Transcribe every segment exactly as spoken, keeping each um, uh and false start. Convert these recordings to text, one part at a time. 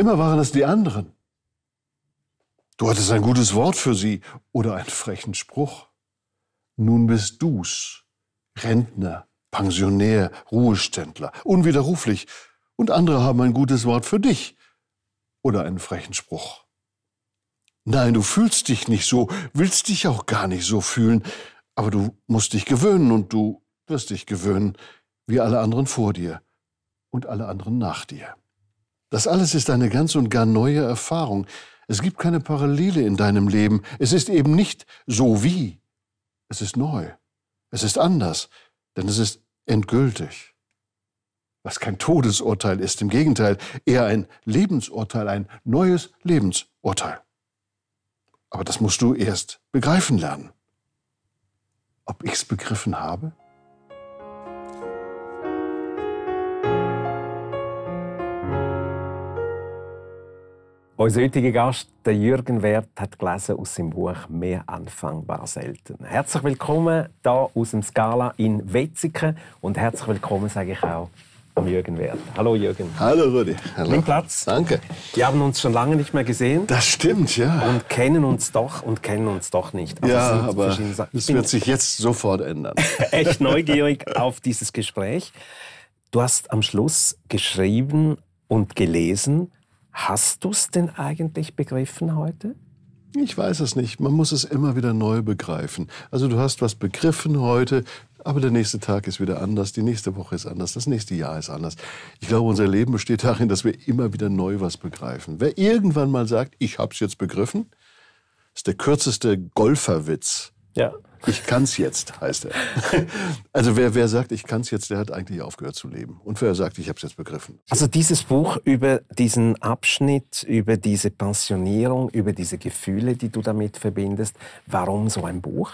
Immer waren es die anderen. Du hattest ein gutes Wort für sie oder einen frechen Spruch. Nun bist du's, Rentner, Pensionär, Ruheständler, unwiderruflich. Und andere haben ein gutes Wort für dich oder einen frechen Spruch. Nein, du fühlst dich nicht so, willst dich auch gar nicht so fühlen. Aber du musst dich gewöhnen und du wirst dich gewöhnen, wie alle anderen vor dir und alle anderen nach dir. Das alles ist eine ganz und gar neue Erfahrung. Es gibt keine Parallele in deinem Leben. Es ist eben nicht so wie. Es ist neu. Es ist anders, denn es ist endgültig. Was kein Todesurteil ist, im Gegenteil, eher ein Lebensurteil, ein neues Lebensurteil. Aber das musst du erst begreifen lernen. Ob ich's begriffen habe? Unser heutiger Gast, der Jürgen Werth, hat gelesen aus seinem Buch «Mehr anfangbar selten». Herzlich willkommen hier aus dem Scala in Wetzikon und herzlich willkommen, sage ich auch, am Jürgen Werth. Hallo Jürgen. Hallo Rudi. Hallo. Nimm Platz. Danke. Wir haben uns schon lange nicht mehr gesehen. Das stimmt, ja. Und kennen uns doch und kennen uns doch nicht. Aber ja, aber es wird sich jetzt sofort ändern. Echt neugierig auf dieses Gespräch. Du hast am Schluss geschrieben und gelesen. Hast du es denn eigentlich begriffen heute? Ich weiß es nicht. Man muss es immer wieder neu begreifen. Also du hast was begriffen heute, aber der nächste Tag ist wieder anders, die nächste Woche ist anders, das nächste Jahr ist anders. Ich glaube, unser Leben besteht darin, dass wir immer wieder neu was begreifen. Wer irgendwann mal sagt, ich habe es jetzt begriffen, ist der kürzeste Golferwitz. Ja. Ich kann's jetzt, heißt er. Also wer, wer sagt, ich kann's jetzt, der hat eigentlich aufgehört zu leben. Und wer sagt, ich hab's jetzt begriffen. Also dieses Buch über diesen Abschnitt, über diese Pensionierung, über diese Gefühle, die du damit verbindest, warum so ein Buch?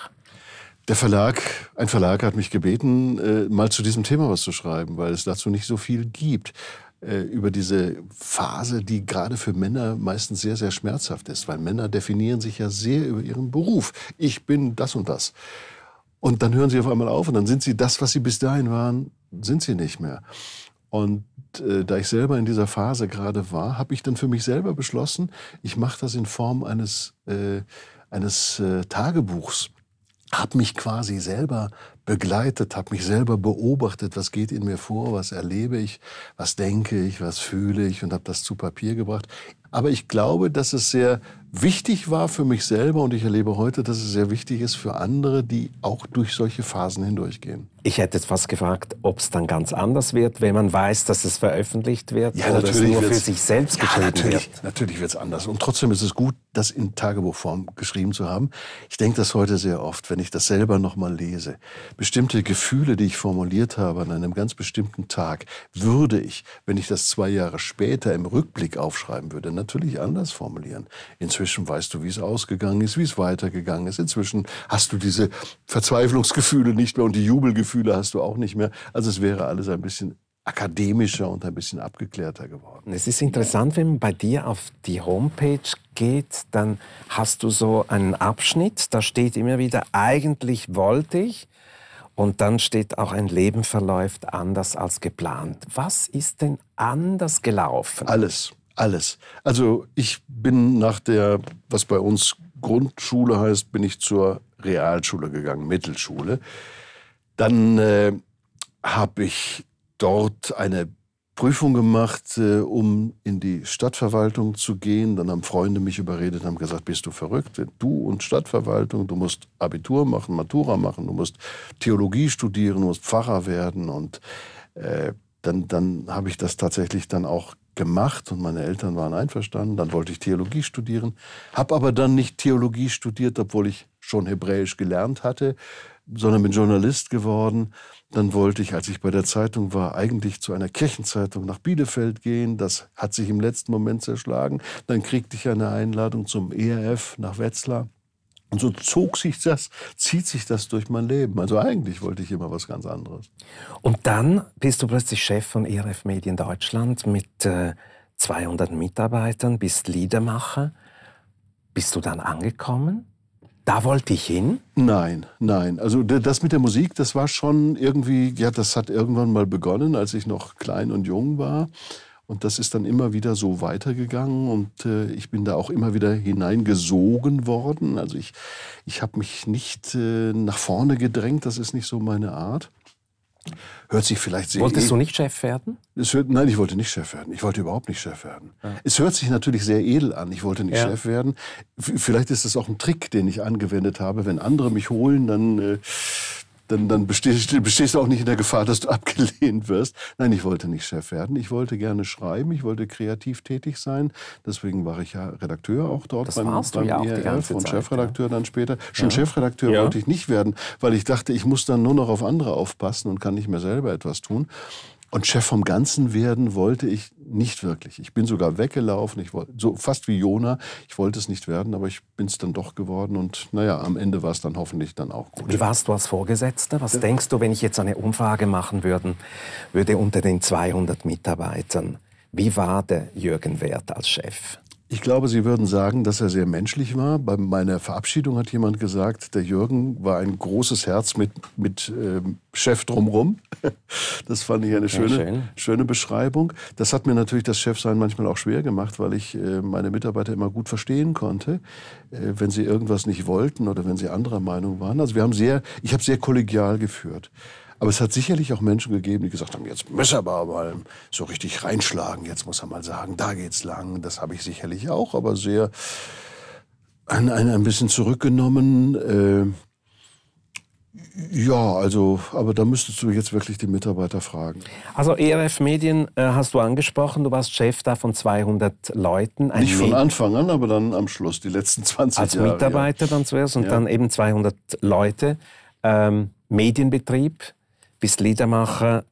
Der Verlag, ein Verlag hat mich gebeten, mal zu diesem Thema was zu schreiben, weil es dazu nicht so viel gibt. Über diese Phase, die gerade für Männer meistens sehr, sehr schmerzhaft ist. Weil Männer definieren sich ja sehr über ihren Beruf. Ich bin das und das. Und dann hören sie auf einmal auf und dann sind sie das, was sie bis dahin waren, sind sie nicht mehr. Und äh, da ich selber in dieser Phase gerade war, habe ich dann für mich selber beschlossen, ich mache das in Form eines, äh, eines äh, Tagebuchs. Habe mich quasi selber begleitet, habe mich selber beobachtet, was geht in mir vor, was erlebe ich, was denke ich, was fühle ich und habe das zu Papier gebracht. Aber ich glaube, dass es sehr wichtig war für mich selber und ich erlebe heute, dass es sehr wichtig ist für andere, die auch durch solche Phasen hindurchgehen. Ich hätte jetzt fast gefragt, ob es dann ganz anders wird, wenn man weiß, dass es veröffentlicht wird ja, oder es nur für sich selbst ja, geschrieben natürlich, wird. Natürlich wird es anders. Und trotzdem ist es gut, das in Tagebuchform geschrieben zu haben. Ich denke das heute sehr oft, wenn ich das selber noch mal lese. Bestimmte Gefühle, die ich formuliert habe an einem ganz bestimmten Tag, würde ich, wenn ich das zwei Jahre später im Rückblick aufschreiben würde, natürlich anders formulieren. Inzwischen weißt du, wie es ausgegangen ist, wie es weitergegangen ist. Inzwischen hast du diese Verzweiflungsgefühle nicht mehr und die Jubelgefühle hast du auch nicht mehr. Also es wäre alles ein bisschen akademischer und ein bisschen abgeklärter geworden. Es ist interessant, wenn man bei dir auf die Homepage geht, dann hast du so einen Abschnitt, da steht immer wieder, eigentlich wollte ich. Und dann steht auch, ein Leben verläuft anders als geplant. Was ist denn anders gelaufen? Alles. Alles. Also ich bin nach der, was bei uns Grundschule heißt, bin ich zur Realschule gegangen, Mittelschule. Dann äh, habe ich dort eine Prüfung gemacht, äh, um in die Stadtverwaltung zu gehen. Dann haben Freunde mich überredet, haben gesagt, bist du verrückt? Du und Stadtverwaltung, du musst Abitur machen, Matura machen, du musst Theologie studieren, du musst Pfarrer werden. Und äh, dann, dann habe ich das tatsächlich dann auch gemacht und meine Eltern waren einverstanden. Dann wollte ich Theologie studieren, habe aber dann nicht Theologie studiert, obwohl ich schon Hebräisch gelernt hatte, sondern bin Journalist geworden. Dann wollte ich, als ich bei der Zeitung war, eigentlich zu einer Kirchenzeitung nach Bielefeld gehen. Das hat sich im letzten Moment zerschlagen. Dann kriegte ich eine Einladung zum E R F nach Wetzlar. Und so zog sich das, zieht sich das durch mein Leben. Also eigentlich wollte ich immer was ganz anderes. Und dann bist du plötzlich Chef von E R F Medien Deutschland mit äh, zweihundert Mitarbeitern, bist Liedermacher. Bist du dann angekommen? Da wollte ich hin? Nein, nein. Also das mit der Musik, das war schon irgendwie, ja, das hat irgendwann mal begonnen, als ich noch klein und jung war. Und das ist dann immer wieder so weitergegangen und äh, ich bin da auch immer wieder hineingesogen worden. Also ich, ich habe mich nicht äh, nach vorne gedrängt, das ist nicht so meine Art. Hört sich vielleicht sehr Wolltest e du nicht Chef werden? Es hört, nein, ich wollte nicht Chef werden. Ich wollte überhaupt nicht Chef werden. Ja. Es hört sich natürlich sehr edel an. Ich wollte nicht ja. Chef werden. F vielleicht ist das auch ein Trick, den ich angewendet habe. Wenn andere mich holen, dann... Äh, Dann, dann bestehst, bestehst du auch nicht in der Gefahr, dass du abgelehnt wirst. Nein, ich wollte nicht Chef werden. Ich wollte gerne schreiben. Ich wollte kreativ tätig sein. Deswegen war ich ja Redakteur auch dort das beim, beim ja E R F und Zeit, Chefredakteur ja. dann später. Schon ja. Chefredakteur ja. wollte ich nicht werden, weil ich dachte, ich muss dann nur noch auf andere aufpassen und kann nicht mehr selber etwas tun. Und Chef vom Ganzen werden wollte ich nicht wirklich. Ich bin sogar weggelaufen, ich wollte, so fast wie Jona. Ich wollte es nicht werden, aber ich bin es dann doch geworden. Und naja, am Ende war es dann hoffentlich dann auch gut. Wie warst du als Vorgesetzter? Was ja. denkst du, wenn ich jetzt eine Umfrage machen würde, würde unter den zweihundert Mitarbeitern, wie war der Jürgen Werth als Chef? Ich glaube, Sie würden sagen, dass er sehr menschlich war. Bei meiner Verabschiedung hat jemand gesagt, der Jürgen war ein großes Herz mit, mit äh, Chef drumherum. Das fand ich eine schöne, ja, schön. schöne Beschreibung. Das hat mir natürlich das Chefsein manchmal auch schwer gemacht, weil ich äh, meine Mitarbeiter immer gut verstehen konnte, äh, wenn sie irgendwas nicht wollten oder wenn sie anderer Meinung waren. Also wir haben sehr, ich habe sehr kollegial geführt. Aber es hat sicherlich auch Menschen gegeben, die gesagt haben, jetzt muss er mal so richtig reinschlagen, jetzt muss er mal sagen, da geht's lang. Das habe ich sicherlich auch, aber sehr ein, ein, ein bisschen zurückgenommen. Äh, ja, also, aber da müsstest du jetzt wirklich die Mitarbeiter fragen. Also E R F Medien äh, hast du angesprochen, du warst Chef da von zweihundert Leuten. Ein Nicht von Anfang an, aber dann am Schluss, die letzten zwanzig als Jahre. Als Mitarbeiter ja. dann zuerst und ja. dann eben zweihundert Leute. Ähm, Medienbetrieb, bist Liedermacher,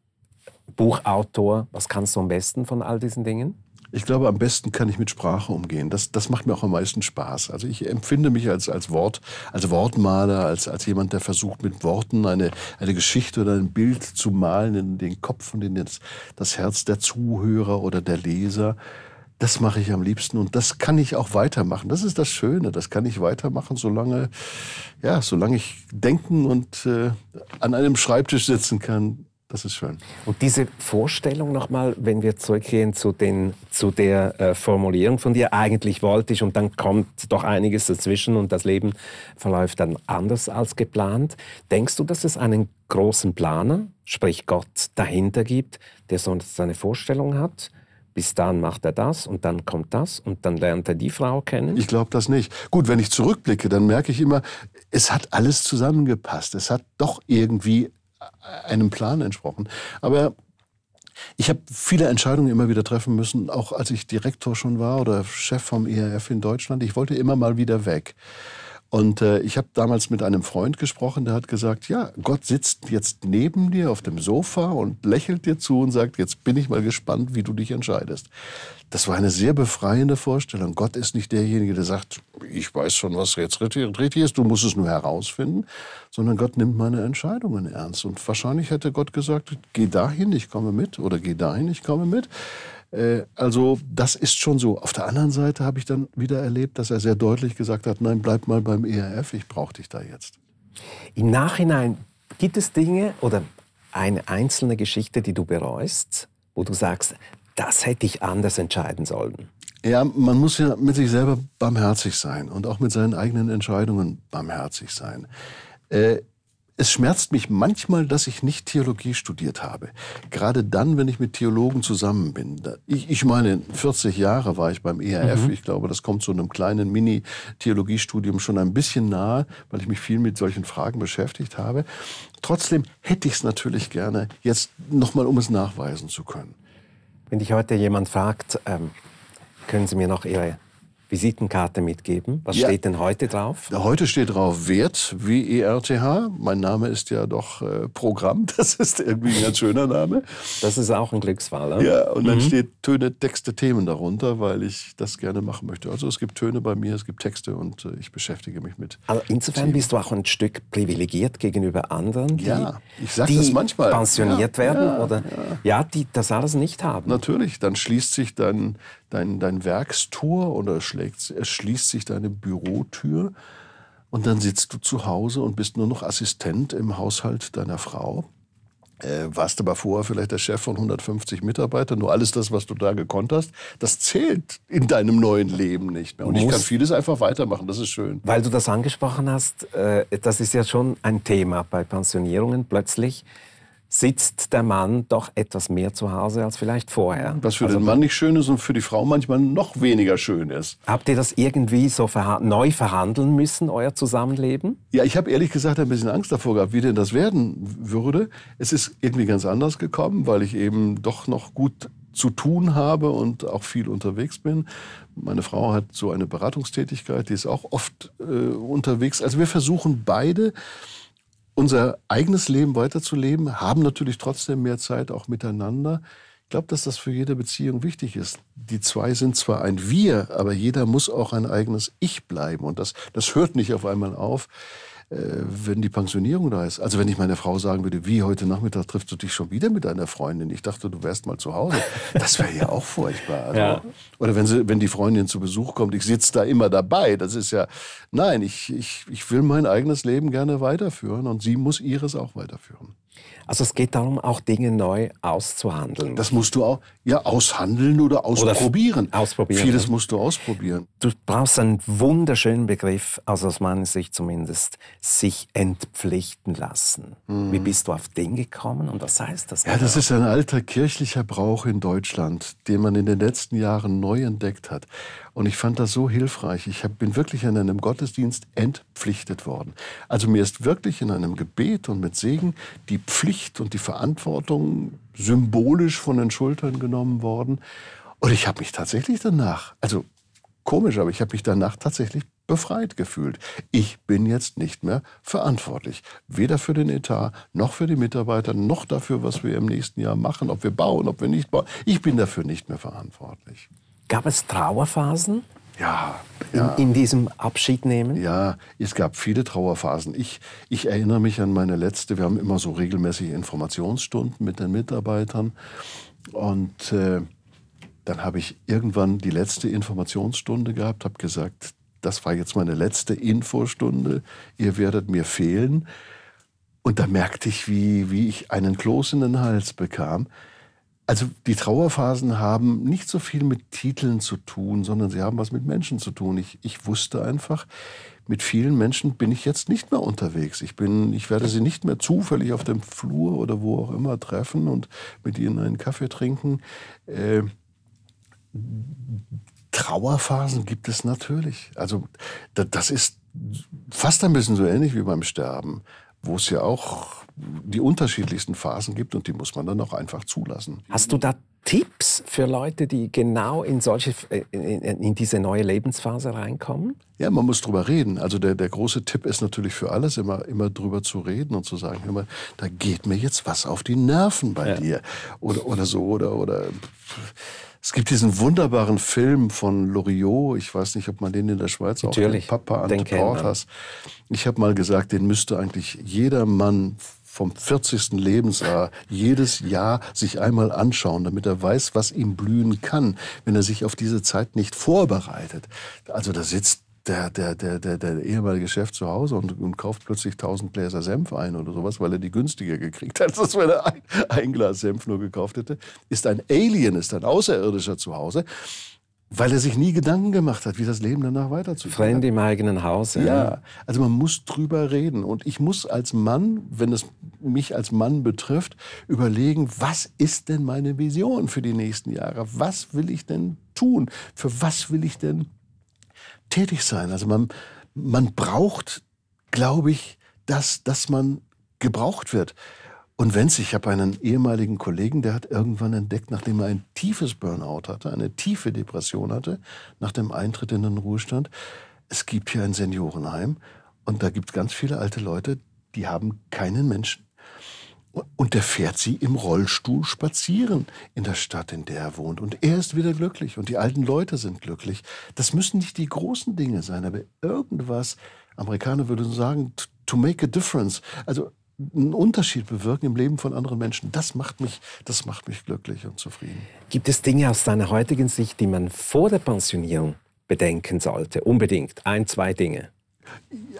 Buchautor. Was kannst du am besten von all diesen Dingen? Ich glaube, am besten kann ich mit Sprache umgehen. Das, das macht mir auch am meisten Spaß. Also ich empfinde mich als, als, Wort, als Wortmaler, als, als jemand, der versucht, mit Worten eine, eine Geschichte oder ein Bild zu malen, in den Kopf und in das, das Herz der Zuhörer oder der Leser. Das mache ich am liebsten und das kann ich auch weitermachen. Das ist das Schöne, das kann ich weitermachen, solange, ja, solange ich denken und äh, an einem Schreibtisch sitzen kann. Das ist schön. Und diese Vorstellung nochmal, wenn wir zurückgehen zu, den, zu der äh, Formulierung von dir, eigentlich wollte ich und dann kommt doch einiges dazwischen und das Leben verläuft dann anders als geplant. Denkst du, dass es einen großen Planer, sprich Gott, dahinter gibt, der sonst seine Vorstellung hat? Bis dann macht er das und dann kommt das und dann lernt er die Frau kennen? Ich glaube das nicht. Gut, wenn ich zurückblicke, dann merke ich immer, es hat alles zusammengepasst. Es hat doch irgendwie einem Plan entsprochen. Aber ich habe viele Entscheidungen immer wieder treffen müssen, auch als ich Direktor schon war oder Chef vom E R F in Deutschland. Ich wollte immer mal wieder weg. Und äh, ich habe damals mit einem Freund gesprochen, der hat gesagt, ja, Gott sitzt jetzt neben dir auf dem Sofa und lächelt dir zu und sagt, jetzt bin ich mal gespannt, wie du dich entscheidest. Das war eine sehr befreiende Vorstellung. Gott ist nicht derjenige, der sagt, ich weiß schon, was jetzt richtig ist, du musst es nur herausfinden, sondern Gott nimmt meine Entscheidungen ernst. Und wahrscheinlich hätte Gott gesagt, geh dahin, ich komme mit, oder geh dahin, ich komme mit. Also das ist schon so. Auf der anderen Seite habe ich dann wieder erlebt, dass er sehr deutlich gesagt hat, nein, bleib mal beim E R F, ich brauche dich da jetzt. Im Nachhinein gibt es Dinge oder eine einzelne Geschichte, die du bereust, wo du sagst, das hätte ich anders entscheiden sollen? Ja, man muss ja mit sich selber barmherzig sein und auch mit seinen eigenen Entscheidungen barmherzig sein. Äh, Es schmerzt mich manchmal, dass ich nicht Theologie studiert habe. Gerade dann, wenn ich mit Theologen zusammen bin. Ich, ich meine, vierzig Jahre war ich beim E R F. Mhm. Ich glaube, das kommt so einem kleinen Mini-Theologiestudium schon ein bisschen nahe, weil ich mich viel mit solchen Fragen beschäftigt habe. Trotzdem hätte ich es natürlich gerne jetzt nochmal, um es nachweisen zu können. Wenn dich heute jemand fragt, ähm, können Sie mir noch Ihre Visitenkarte mitgeben. Was ja. steht denn heute drauf? Heute steht drauf Wert, W E R T H. Mein Name ist ja doch äh, Programm. Das ist irgendwie ein ganz schöner Name. Das ist auch ein Glücksfall. Oder? Ja, und mhm. dann steht Töne, Texte, Themen darunter, weil ich das gerne machen möchte. Also es gibt Töne bei mir, es gibt Texte und äh, ich beschäftige mich mit. Also insofern Themen. Bist du auch ein Stück privilegiert gegenüber anderen, die, ja, ich sag die das manchmal. pensioniert ja, werden ja, oder ja. ja, die das alles nicht haben. Natürlich, dann schließt sich dann Dein, dein Werkstor oder es schließt sich deine Bürotür und dann sitzt du zu Hause und bist nur noch Assistent im Haushalt deiner Frau Äh, warst aber vorher vielleicht der Chef von hundertfünfzig Mitarbeitern. Nur alles das, was du da gekonnt hast, das zählt in deinem neuen Leben nicht mehr. Und ich kann vieles einfach weitermachen, das ist schön. Weil du das angesprochen hast, äh, das ist ja schon ein Thema bei Pensionierungen. Plötzlich sitzt der Mann doch etwas mehr zu Hause als vielleicht vorher. Was für also, den Mann nicht schön ist und für die Frau manchmal noch weniger schön ist. Habt ihr das irgendwie so verha- neu verhandeln müssen, euer Zusammenleben? Ja, ich habe ehrlich gesagt ein bisschen Angst davor gehabt, wie denn das werden würde. Es ist irgendwie ganz anders gekommen, weil ich eben doch noch gut zu tun habe und auch viel unterwegs bin. Meine Frau hat so eine Beratungstätigkeit, die ist auch oft äh, unterwegs. Also wir versuchen beide, unser eigenes Leben weiterzuleben, haben natürlich trotzdem mehr Zeit auch miteinander. Ich glaube, dass das für jede Beziehung wichtig ist. Die zwei sind zwar ein Wir, aber jeder muss auch ein eigenes Ich bleiben. Und das, das hört nicht auf einmal auf, äh, wenn die Pensionierung da ist. Also wenn ich meiner Frau sagen würde, wie, heute Nachmittag triffst du dich schon wieder mit deiner Freundin. Ich dachte, du wärst mal zu Hause. Das wäre ja auch furchtbar. Also, ja. Oder wenn, sie, wenn die Freundin zu Besuch kommt, ich sitze da immer dabei. Das ist ja, nein, ich, ich, ich will mein eigenes Leben gerne weiterführen und sie muss ihres auch weiterführen. Also es geht darum, auch Dinge neu auszuhandeln. Das musst du auch, ja, aushandeln oder ausprobieren. Oder ausprobieren. Vieles musst du ausprobieren. Du brauchst einen wunderschönen Begriff, also aus meiner Sicht zumindest, sich entpflichten lassen. Mhm. Wie bist du auf den gekommen und was heißt das? Ja, das ist ein alter kirchlicher Brauch in Deutschland, den man in den letzten Jahren neu entdeckt hat. Und ich fand das so hilfreich. Ich bin wirklich an einem Gottesdienst entpflichtet worden. Also mir ist wirklich in einem Gebet und mit Segen die Pflicht und die Verantwortung symbolisch von den Schultern genommen worden. Und ich habe mich tatsächlich danach, also komisch, aber ich habe mich danach tatsächlich befreit gefühlt. Ich bin jetzt nicht mehr verantwortlich. Weder für den Etat, noch für die Mitarbeiter, noch dafür, was wir im nächsten Jahr machen, ob wir bauen, ob wir nicht bauen. Ich bin dafür nicht mehr verantwortlich. Gab es Trauerphasen? Ja, ja. In, in diesem Abschiednehmen? Ja, es gab viele Trauerphasen. Ich, ich erinnere mich an meine letzte. Wir haben immer so regelmäßig Informationsstunden mit den Mitarbeitern. Und äh, dann habe ich irgendwann die letzte Informationsstunde gehabt, habe gesagt, das war jetzt meine letzte Infostunde, ihr werdet mir fehlen. Und da merkte ich, wie, wie ich einen Kloß in den Hals bekam. Also die Trauerphasen haben nicht so viel mit Titeln zu tun, sondern sie haben was mit Menschen zu tun. Ich, ich wusste einfach, mit vielen Menschen bin ich jetzt nicht mehr unterwegs. Ich bin, ich werde sie nicht mehr zufällig auf dem Flur oder wo auch immer treffen und mit ihnen einen Kaffee trinken. Äh, Trauerphasen gibt es natürlich. Also das ist fast ein bisschen so ähnlich wie beim Sterben, wo es ja auch die unterschiedlichsten Phasen gibt und die muss man dann auch einfach zulassen. Hast du da Tipps für Leute, die genau in, solche, in, in diese neue Lebensphase reinkommen? Ja, man muss drüber reden. Also der, der große Tipp ist natürlich für alles, immer, immer drüber zu reden und zu sagen, hör mal, da geht mir jetzt was auf die Nerven bei ja. dir. Oder, oder so, oder, oder... Es gibt diesen wunderbaren Film von Loriot, ich weiß nicht, ob man den in der Schweiz Natürlich, auch den Papa an Bord hat. Ich habe mal gesagt, den müsste eigentlich jeder Mann vom vierzigsten Lebensjahr jedes Jahr sich einmal anschauen, damit er weiß, was ihm blühen kann, wenn er sich auf diese Zeit nicht vorbereitet. Also da sitzt der, der, der, der, der ehemalige Chef zu Hause und, und kauft plötzlich tausend Gläser Senf ein oder sowas, weil er die günstiger gekriegt hat, als wenn er ein, ein Glas Senf nur gekauft hätte, ist ein Alien, ist ein Außerirdischer zu Hause, weil er sich nie Gedanken gemacht hat, wie das Leben danach weiterzuführen. Fremd im eigenen Haus. Ja. ja, also man muss drüber reden. Und ich muss als Mann, wenn es mich als Mann betrifft, überlegen, was ist denn meine Vision für die nächsten Jahre? Was will ich denn tun? Für was will ich denn tätig sein. Also man, man braucht, glaube ich, das, dass man gebraucht wird. Und wenn's, ich habe einen ehemaligen Kollegen, der hat irgendwann entdeckt, nachdem er ein tiefes Burnout hatte, eine tiefe Depression hatte, nach dem Eintritt in den Ruhestand, es gibt hier ein Seniorenheim und da gibt es ganz viele alte Leute, die haben keinen Menschen. Und der fährt sie im Rollstuhl spazieren in der Stadt, in der er wohnt. Und er ist wieder glücklich und die alten Leute sind glücklich. Das müssen nicht die großen Dinge sein, aber irgendwas, Amerikaner würden sagen, to make a difference, also einen Unterschied bewirken im Leben von anderen Menschen, das macht mich, das macht mich glücklich und zufrieden. Gibt es Dinge aus deiner heutigen Sicht, die man vor der Pensionierung bedenken sollte? Unbedingt, ein, zwei Dinge.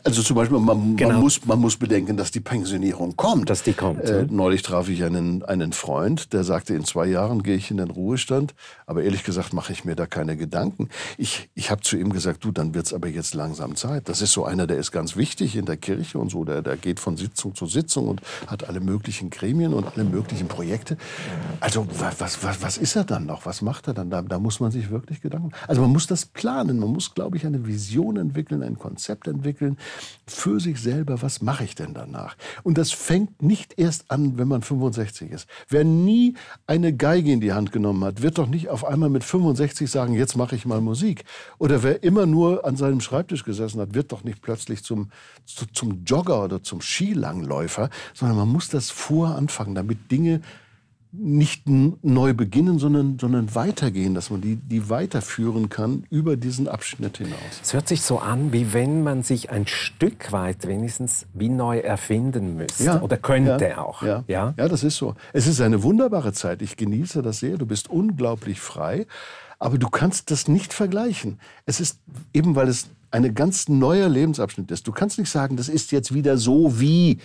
Also zum Beispiel, man, genau. man, muss, man muss bedenken, dass die Pensionierung kommt. Dass die kommt. Äh, neulich traf ich einen, einen Freund, der sagte, in zwei Jahren gehe ich in den Ruhestand. Aber ehrlich gesagt mache ich mir da keine Gedanken. Ich, ich habe zu ihm gesagt, du, dann wird es aber jetzt langsam Zeit. Das ist so einer, der ist ganz wichtig in der Kirche und so. Der, der geht von Sitzung zu Sitzung und hat alle möglichen Gremien und alle möglichen Projekte. Also was, was, was ist er dann noch? Was macht er dann? Da, da muss man sich wirklich Gedanken machen. Also man muss das planen. Man muss, glaube ich, eine Vision entwickeln, ein Konzept entwickeln für sich selber, was mache ich denn danach? Und das fängt nicht erst an, wenn man fünfundsechzig ist. Wer nie eine Geige in die Hand genommen hat, wird doch nicht auf einmal mit fünfundsechzig sagen, jetzt mache ich mal Musik. Oder wer immer nur an seinem Schreibtisch gesessen hat, wird doch nicht plötzlich zum, zu, zum Jogger oder zum Skilangläufer, sondern man muss das vorher anfangen, damit Dinge nicht neu beginnen, sondern, sondern weitergehen, dass man die, die weiterführen kann über diesen Abschnitt hinaus. Es hört sich so an, wie wenn man sich ein Stück weit wenigstens wie neu erfinden müsste ja, oder könnte ja, auch. Ja, ja? ja, das ist so. Es ist eine wunderbare Zeit. Ich genieße das sehr. Du bist unglaublich frei, aber du kannst das nicht vergleichen. Es ist eben, weil es ein ganz neuer Lebensabschnitt ist. Du kannst nicht sagen, das ist jetzt wieder so wie,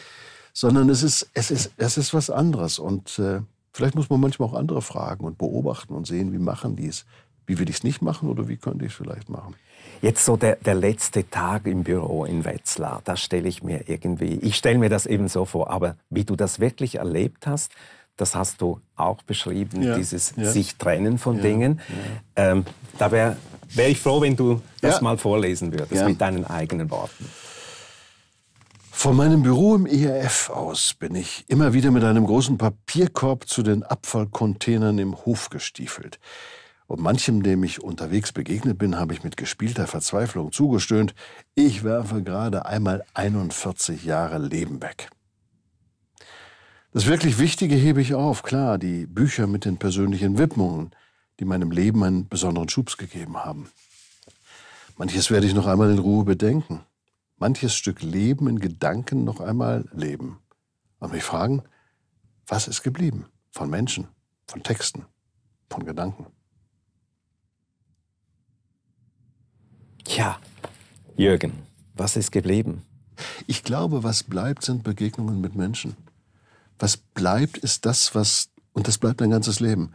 sondern es ist, es ist, es ist was anderes und äh, vielleicht muss man manchmal auch andere fragen und beobachten und sehen, wie machen die es. Wie will ich es nicht machen oder wie könnte ich es vielleicht machen? Jetzt so der, der letzte Tag im Büro in Wetzlar, das stelle ich mir irgendwie, ich stelle mir das eben so vor, aber wie du das wirklich erlebt hast, das hast du auch beschrieben, ja. dieses ja. sich trennen von ja. Dingen. Ja. Ähm, da wäre wär ich froh, wenn du das ja. mal vorlesen würdest ja. mit deinen eigenen Worten. Von meinem Büro im E R F aus bin ich immer wieder mit einem großen Papierkorb zu den Abfallcontainern im Hof gestiefelt. Und manchem, dem ich unterwegs begegnet bin, habe ich mit gespielter Verzweiflung zugestöhnt, ich werfe gerade einmal einundvierzig Jahre Leben weg. Das wirklich Wichtige hebe ich auf, klar, die Bücher mit den persönlichen Widmungen, die meinem Leben einen besonderen Schubs gegeben haben. Manches werde ich noch einmal in Ruhe bedenken. Manches Stück Leben in Gedanken noch einmal leben. Und mich fragen, was ist geblieben von Menschen, von Texten, von Gedanken? Tja, Jürgen, was ist geblieben? Ich glaube, was bleibt, sind Begegnungen mit Menschen. Was bleibt, ist das, was, und das bleibt dein ganzes Leben,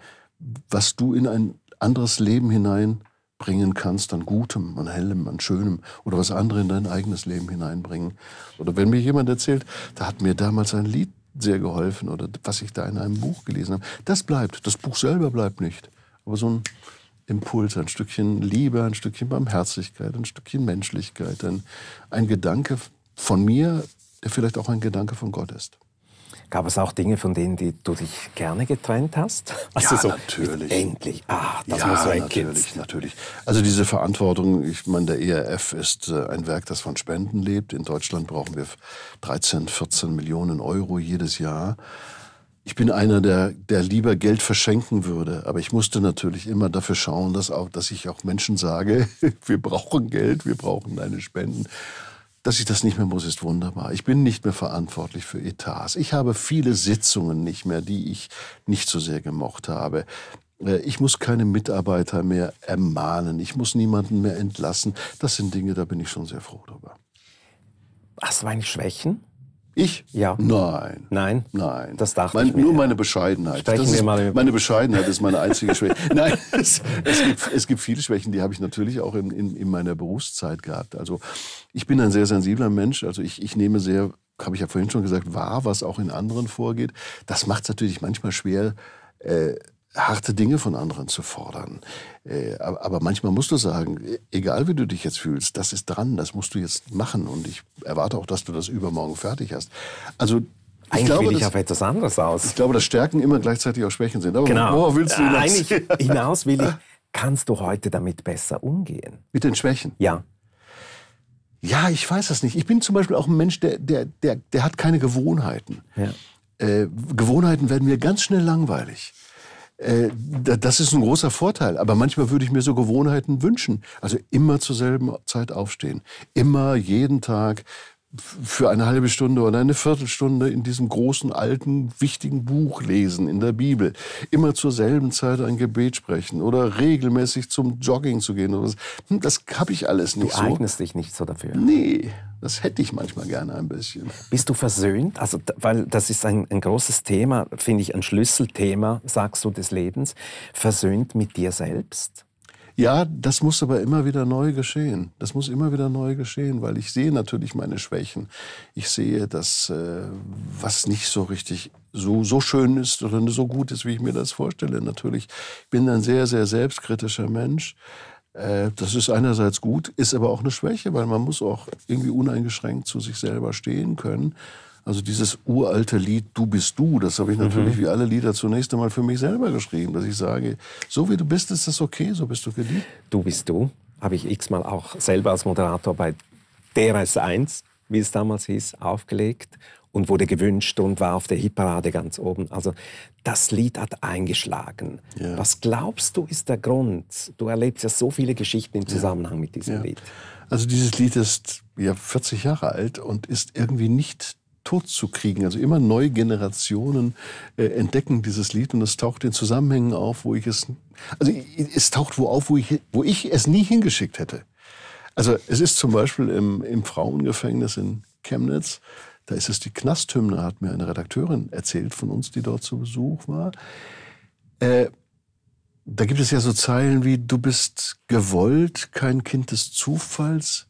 was du in ein anderes Leben hinein bringen kannst, an Gutem, an Hellem, an Schönem oder was andere in dein eigenes Leben hineinbringen. Oder wenn mir jemand erzählt, da hat mir damals ein Lied sehr geholfen oder was ich da in einem Buch gelesen habe. Das bleibt, das Buch selber bleibt nicht. Aber so ein Impuls, ein Stückchen Liebe, ein Stückchen Barmherzigkeit, ein Stückchen Menschlichkeit, ein, ein Gedanke von mir, der vielleicht auch ein Gedanke von Gott ist. Gab es auch Dinge, von denen die du dich gerne getrennt hast? Also ja, so, natürlich. Endlich. Ah, das ja, muss weg natürlich, jetzt. natürlich. Also diese Verantwortung, ich meine, der E R F ist ein Werk, das von Spenden lebt. In Deutschland brauchen wir dreizehn, vierzehn Millionen Euro jedes Jahr. Ich bin einer, der, der lieber Geld verschenken würde. Aber ich musste natürlich immer dafür schauen, dass, auch, dass ich auch Menschen sage, wir brauchen Geld, wir brauchen deine Spenden. Dass ich das nicht mehr muss, ist wunderbar. Ich bin nicht mehr verantwortlich für Etats. Ich habe viele Sitzungen nicht mehr, die ich nicht so sehr gemocht habe. Ich muss keine Mitarbeiter mehr ermahnen. Ich muss niemanden mehr entlassen. Das sind Dinge, da bin ich schon sehr froh drüber. Hast du meine Schwächen? Ich? Ja. Nein. Nein? Nein. Das dachte mein, ich mir. Nur meine Bescheidenheit. Sprechen wir mal über meine Bescheidenheit ist meine einzige Schwäche. Nein, es, es, gibt, es gibt viele Schwächen, die habe ich natürlich auch in, in, in meiner Berufszeit gehabt. Also ich bin ein sehr sensibler Mensch. Also ich, ich nehme sehr, habe ich ja vorhin schon gesagt, wahr, was auch in anderen vorgeht. Das macht es natürlich manchmal schwer, äh, harte Dinge von anderen zu fordern. Äh, aber, aber manchmal musst du sagen, egal wie du dich jetzt fühlst, das ist dran, das musst du jetzt machen. Und ich erwarte auch, dass du das übermorgen fertig hast. Also ich eigentlich glaube, will ich das, auf etwas anderes aus. Ich glaube, dass Stärken immer gleichzeitig auch Schwächen sind. Aber genau. Worauf willst du hinaus? Eigentlich hinaus will ich, kannst du heute damit besser umgehen? Mit den Schwächen? Ja. Ja, ich weiß das nicht. Ich bin zum Beispiel auch ein Mensch, der, der, der, der hat keine Gewohnheiten. Ja. Äh, Gewohnheiten werden mir ganz schnell langweilig. Das ist ein großer Vorteil, aber manchmal würde ich mir so Gewohnheiten wünschen. Also immer zur selben Zeit aufstehen, immer jeden Tag für eine halbe Stunde oder eine Viertelstunde in diesem großen, alten, wichtigen Buch lesen, in der Bibel. Immer zur selben Zeit ein Gebet sprechen oder regelmäßig zum Jogging zu gehen. Oder so. Das habe ich alles nicht so. Du eignest dich nicht so dafür. Nee, das hätte ich manchmal gerne ein bisschen. Bist du versöhnt? Also, weil das ist ein, ein großes Thema, finde ich, ein Schlüsselthema, sagst du, des Lebens. Versöhnt mit dir selbst? Ja, das muss aber immer wieder neu geschehen. Das muss immer wieder neu geschehen, weil ich sehe natürlich meine Schwächen. Ich sehe, dass äh, was nicht so richtig so, so schön ist oder so gut ist, wie ich mir das vorstelle. Natürlich, ich bin ein sehr, sehr selbstkritischer Mensch. Äh, das ist einerseits gut, ist aber auch eine Schwäche, weil man muss auch irgendwie uneingeschränkt zu sich selber stehen können. Also dieses uralte Lied Du bist du, das habe ich natürlich mhm. wie alle Lieder zunächst einmal für mich selber geschrieben, dass ich sage, so wie du bist, ist das okay, so bist du geliebt. Du bist du, habe ich x-mal auch selber als Moderator bei D R S eins, wie es damals hieß, aufgelegt und wurde gewünscht und war auf der Hitparade ganz oben. Also das Lied hat eingeschlagen. Ja. Was glaubst du ist der Grund? Du erlebst ja so viele Geschichten im Zusammenhang ja. mit diesem ja. Lied. Also dieses Lied ist ja vierzig Jahre alt und ist irgendwie nicht tot zu kriegen. Also immer neue Generationen äh, entdecken dieses Lied und es taucht in Zusammenhängen auf, wo ich es, also es taucht wo auf, wo ich, wo ich es nie hingeschickt hätte. Also es ist zum Beispiel im, im Frauengefängnis in Chemnitz, da ist es die Knasthymne, hat mir eine Redakteurin erzählt von uns, die dort zu Besuch war. Äh, da gibt es ja so Zeilen wie, du bist gewollt, kein Kind des Zufalls,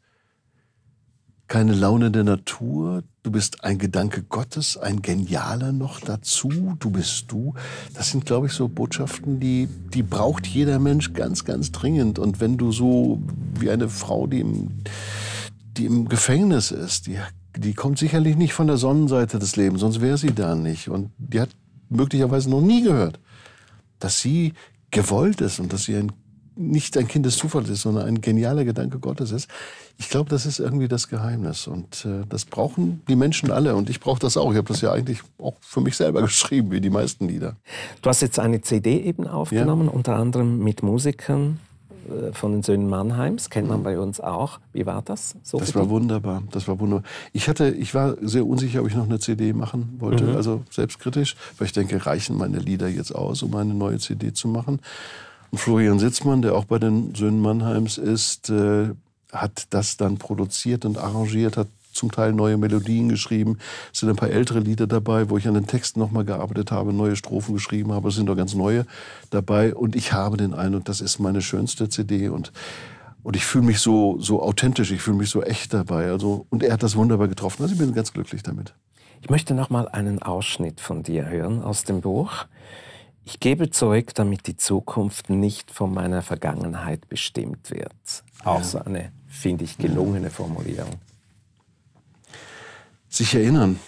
keine Laune der Natur, du bist ein Gedanke Gottes, ein Genialer noch dazu, du bist du. Das sind, glaube ich, so Botschaften, die, die braucht jeder Mensch ganz, ganz dringend. Und wenn du so wie eine Frau, die im, die im Gefängnis ist, die, die kommt sicherlich nicht von der Sonnenseite des Lebens, sonst wäre sie da nicht. Und die hat möglicherweise noch nie gehört, dass sie gewollt ist und dass sie ein nicht ein Kind des Zufalls ist, sondern ein genialer Gedanke Gottes ist. Ich glaube, das ist irgendwie das Geheimnis. Und äh, das brauchen die Menschen alle. Und ich brauche das auch. Ich habe das ja eigentlich auch für mich selber geschrieben, wie die meisten Lieder. Du hast jetzt eine C D eben aufgenommen, ja. unter anderem mit Musikern äh, von den Söhnen Mannheims. Kennt man bei uns auch. Wie war das? So das war dich? wunderbar. Das war wunderbar. Ich hatte, ich war sehr unsicher, ob ich noch eine C D machen wollte. Mhm. Also selbstkritisch. Weil ich denke, reichen meine Lieder jetzt aus, um eine neue C D zu machen? Florian Sitzmann, der auch bei den Söhnen Mannheims ist, äh, hat das dann produziert und arrangiert, hat zum Teil neue Melodien geschrieben. Es sind ein paar ältere Lieder dabei, wo ich an den Texten nochmal gearbeitet habe, neue Strophen geschrieben habe. Es sind doch ganz neue dabei. Und ich habe den Eindruck, das ist meine schönste C D. Und, und ich fühle mich so, so authentisch, ich fühle mich so echt dabei. Also, und er hat das wunderbar getroffen. Also ich bin ganz glücklich damit. Ich möchte nochmal einen Ausschnitt von dir hören aus dem Buch. Ich gebe zurück, damit die Zukunft nicht von meiner Vergangenheit bestimmt wird. Auch so eine, finde ich, gelungene Formulierung. Sich erinnern.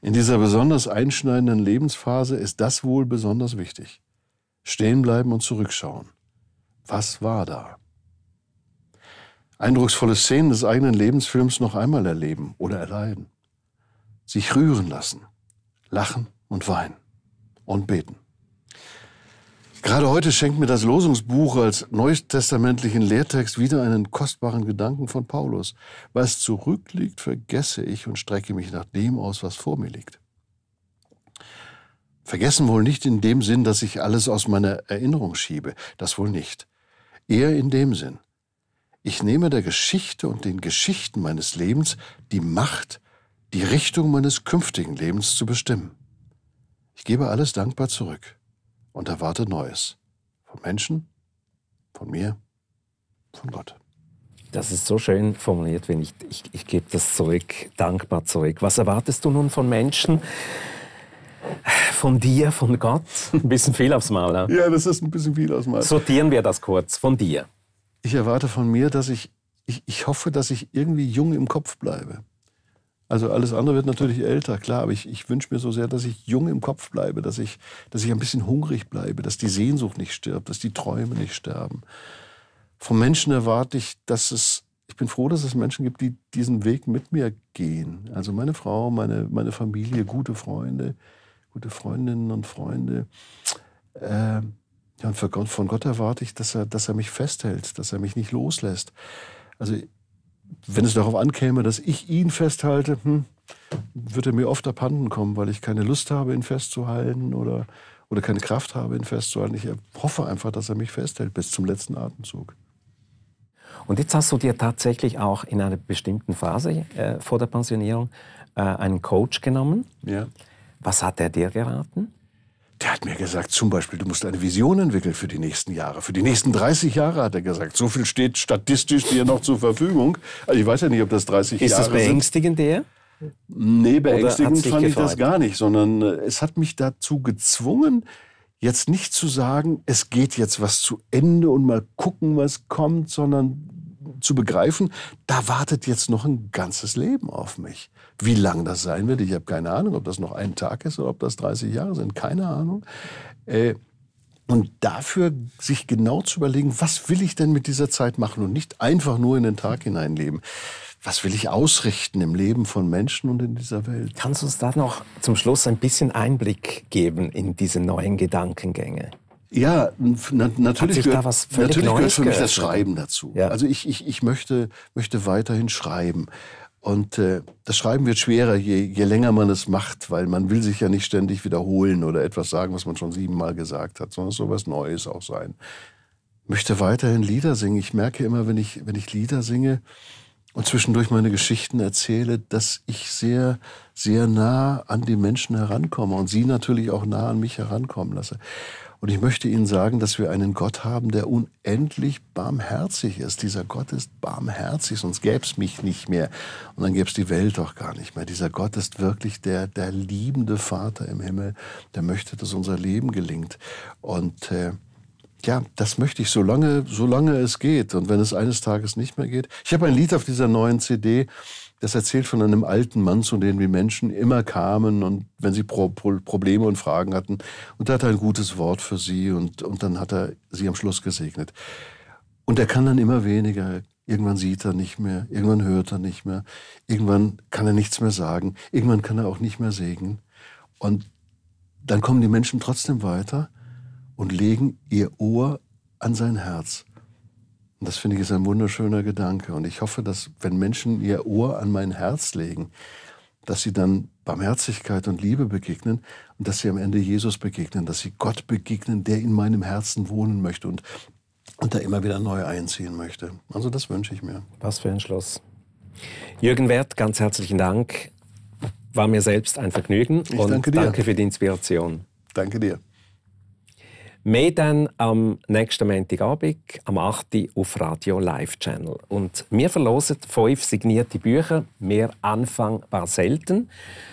In dieser besonders einschneidenden Lebensphase ist das wohl besonders wichtig. Stehen bleiben und zurückschauen. Was war da? Eindrucksvolle Szenen des eigenen Lebensfilms noch einmal erleben oder erleiden. Sich rühren lassen, lachen und weinen. Und beten. Gerade heute schenkt mir das Losungsbuch als neutestamentlichen Lehrtext wieder einen kostbaren Gedanken von Paulus. Was zurückliegt, vergesse ich und strecke mich nach dem aus, was vor mir liegt. Vergessen wohl nicht in dem Sinn, dass ich alles aus meiner Erinnerung schiebe. Das wohl nicht. Eher in dem Sinn. Ich nehme der Geschichte und den Geschichten meines Lebens die Macht, die Richtung meines künftigen Lebens zu bestimmen. Ich gebe alles dankbar zurück und erwarte Neues. Von Menschen, von mir, von Gott. Das ist so schön formuliert, wenn ich, ich, ich gebe das zurück, dankbar zurück. Was erwartest du nun von Menschen? Von dir, von Gott? Ein bisschen viel aufs Mal. Ne? Ja, das ist ein bisschen viel aufs Mal. Sortieren wir das kurz, von dir. Ich erwarte von mir, dass ich, ich, ich hoffe, dass ich irgendwie jung im Kopf bleibe. Also alles andere wird natürlich älter, klar, aber ich, ich wünsche mir so sehr, dass ich jung im Kopf bleibe, dass ich, dass ich ein bisschen hungrig bleibe, dass die Sehnsucht nicht stirbt, dass die Träume nicht sterben. Vom Menschen erwarte ich, dass es, ich bin froh, dass es Menschen gibt, die diesen Weg mit mir gehen. Also meine Frau, meine, meine Familie, gute Freunde, gute Freundinnen und Freunde. Äh, ja, und von Gott erwarte ich, dass er, dass er mich festhält, dass er mich nicht loslässt. Also wenn es darauf ankäme, dass ich ihn festhalte, hm, würde er mir oft abhanden kommen, weil ich keine Lust habe, ihn festzuhalten oder, oder keine Kraft habe, ihn festzuhalten. Ich hoffe einfach, dass er mich festhält bis zum letzten Atemzug. Und jetzt hast du dir tatsächlich auch in einer bestimmten Phase äh, vor der Pensionierung äh, einen Coach genommen. Ja. Was hat er dir geraten? Der hat mir gesagt, zum Beispiel, du musst eine Vision entwickeln für die nächsten Jahre. Für die nächsten dreißig Jahre, hat er gesagt. So viel steht statistisch dir noch zur Verfügung. Also ich weiß ja nicht, ob das dreißig Jahre sind. Ist das beängstigend der? Nee, beängstigend fand ich das gar nicht. Sondern es hat mich dazu gezwungen, jetzt nicht zu sagen, es geht jetzt was zu Ende und mal gucken, was kommt, sondern zu begreifen, da wartet jetzt noch ein ganzes Leben auf mich. Wie lang das sein wird, ich habe keine Ahnung, ob das noch ein Tag ist oder ob das dreißig Jahre sind, keine Ahnung. Äh, und dafür sich genau zu überlegen, was will ich denn mit dieser Zeit machen und nicht einfach nur in den Tag hineinleben. Was will ich ausrichten im Leben von Menschen und in dieser Welt? Kannst du uns da noch zum Schluss ein bisschen Einblick geben in diese neuen Gedankengänge? Ja, na, natürlich gehört, natürlich gehört für mich das Schreiben dazu. Ja. Also ich, ich, ich möchte, möchte weiterhin schreiben. Und äh, das Schreiben wird schwerer, je, je länger man es macht, weil man will sich ja nicht ständig wiederholen oder etwas sagen, was man schon siebenmal gesagt hat, sondern es soll was Neues auch sein. Ich möchte weiterhin Lieder singen. Ich merke immer, wenn ich, wenn ich Lieder singe und zwischendurch meine Geschichten erzähle, dass ich sehr, sehr nah an die Menschen herankomme und sie natürlich auch nah an mich herankommen lasse. Und ich möchte Ihnen sagen, dass wir einen Gott haben, der unendlich barmherzig ist. Dieser Gott ist barmherzig, sonst gäbe es mich nicht mehr. Und dann gäbe es die Welt doch gar nicht mehr. Dieser Gott ist wirklich der, der liebende Vater im Himmel, der möchte, dass unser Leben gelingt. Und äh, ja, das möchte ich, solange, solange es geht. Und wenn es eines Tages nicht mehr geht. Ich habe ein Lied auf dieser neuen C D, das erzählt von einem alten Mann, zu dem die Menschen immer kamen, und wenn sie Pro Pro Probleme und Fragen hatten. Und da hat er ein gutes Wort für sie und, und dann hat er sie am Schluss gesegnet. Und er kann dann immer weniger. Irgendwann sieht er nicht mehr, irgendwann hört er nicht mehr, irgendwann kann er nichts mehr sagen, irgendwann kann er auch nicht mehr segnen. Und dann kommen die Menschen trotzdem weiter und legen ihr Ohr an sein Herz. Und das, finde ich, ist ein wunderschöner Gedanke. Und ich hoffe, dass, wenn Menschen ihr Ohr an mein Herz legen, dass sie dann Barmherzigkeit und Liebe begegnen und dass sie am Ende Jesus begegnen, dass sie Gott begegnen, der in meinem Herzen wohnen möchte und, und da immer wieder neu einziehen möchte. Also das wünsche ich mir. Was für ein Schluss. Jürgen Werth, ganz herzlichen Dank. War mir selbst ein Vergnügen. Ich und danke dir. Danke für die Inspiration. Danke dir. Mehr dann am nächsten Montagabend, am acht Uhr auf Radio Live Channel. Und wir verlosen fünf signierte Bücher, mehr anfangbar selten,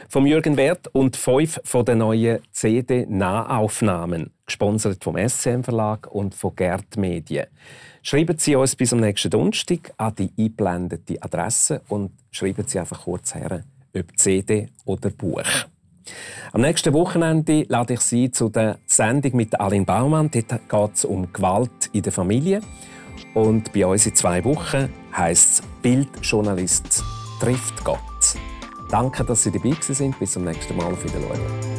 vom Jürgen Werth und fünf von den neuen C D-Nahaufnahmen, gesponsert vom S C M Verlag und von Gerd Medien. Schreiben Sie uns bis am nächsten Donnerstag an die eingeblendete Adresse und schreiben Sie einfach kurz her, ob C D oder Buch. Am nächsten Wochenende lade ich Sie zu der Sendung mit Aline Baumann. Dort geht es um Gewalt in der Familie. Und bei uns in zwei Wochen heisst es «Bildjournalist trifft Gott». Danke, dass Sie dabei waren. Bis zum nächsten Mal. Auf Wiedersehen.